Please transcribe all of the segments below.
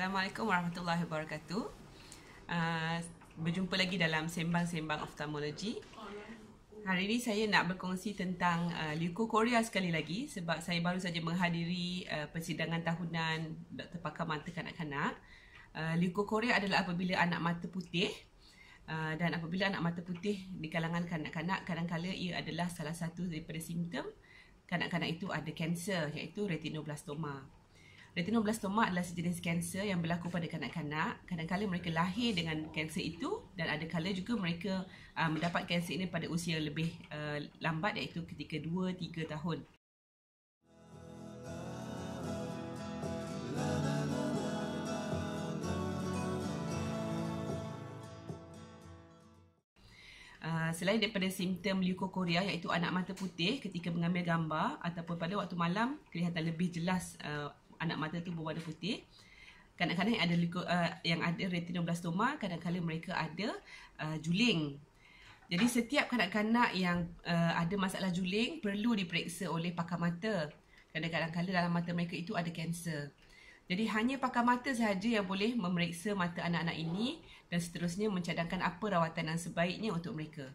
Assalamualaikum warahmatullahi wabarakatuh. Berjumpa lagi dalam Sembang-Sembang Ophthalmology. Hari ini saya nak berkongsi tentang leukocoria sekali lagi sebab saya baru saja menghadiri persidangan tahunan Dr. Pakar Mata Kanak-Kanak. Leukocoria adalah apabila anak mata putih dan apabila anak mata putih di kalangan kanak-kanak, kadang-kala ia adalah salah satu daripada simptom kanak-kanak itu ada kanser iaitu retinoblastoma. Retinoblastoma adalah sejenis kanser yang berlaku pada kanak-kanak. Kadang-kadang mereka lahir dengan kanser itu dan ada kala juga mereka mendapat kanser ini pada usia lebih lambat iaitu ketika 2-3 tahun. Selain daripada simptom leukocoria iaitu anak mata putih ketika mengambil gambar ataupun pada waktu malam kelihatan lebih jelas anak mata itu berwarna putih, kadang-kadang yang ada retinoblastoma kadang-kadang mereka ada juling. Jadi setiap kanak-kanak yang ada masalah juling perlu diperiksa oleh pakar mata. Kadang-kadang dalam mata mereka itu ada kanser. Jadi hanya pakar mata sahaja yang boleh memeriksa mata anak-anak ini dan seterusnya mencadangkan apa rawatan yang sebaiknya untuk mereka.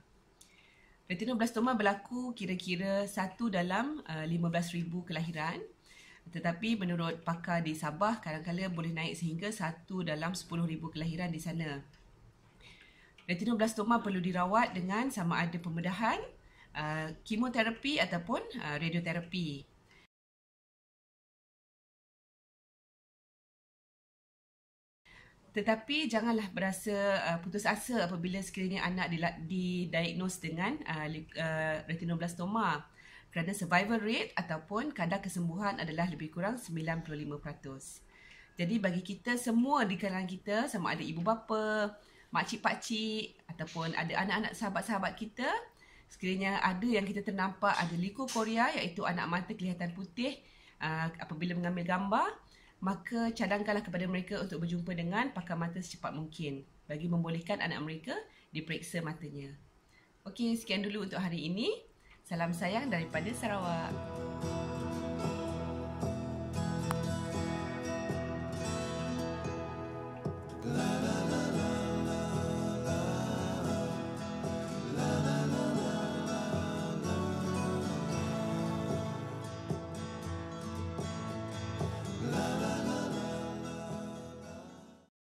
Retinoblastoma berlaku kira-kira 1 dalam 15,000 kelahiran. Tetapi menurut pakar di Sabah, kadang-kadang boleh naik sehingga 1 dalam 10,000 kelahiran di sana. Retinoblastoma perlu dirawat dengan sama ada pembedahan, kemoterapi ataupun radioterapi. Tetapi janganlah berasa putus asa apabila sekiranya anak didiagnos dengan retinoblastoma kerana survival rate ataupun kadar kesembuhan adalah lebih kurang 95%. Jadi bagi kita semua di kalangan kita, sama ada ibu bapa, makcik-pakcik ataupun ada anak-anak sahabat-sahabat kita, sekiranya ada yang kita ternampak ada leukocoria iaitu anak mata kelihatan putih apabila mengambil gambar, maka cadangkanlah kepada mereka untuk berjumpa dengan pakar mata secepat mungkin bagi membolehkan anak mereka diperiksa matanya. Okey, sekian dulu untuk hari ini. Salam sayang daripada Sarawak.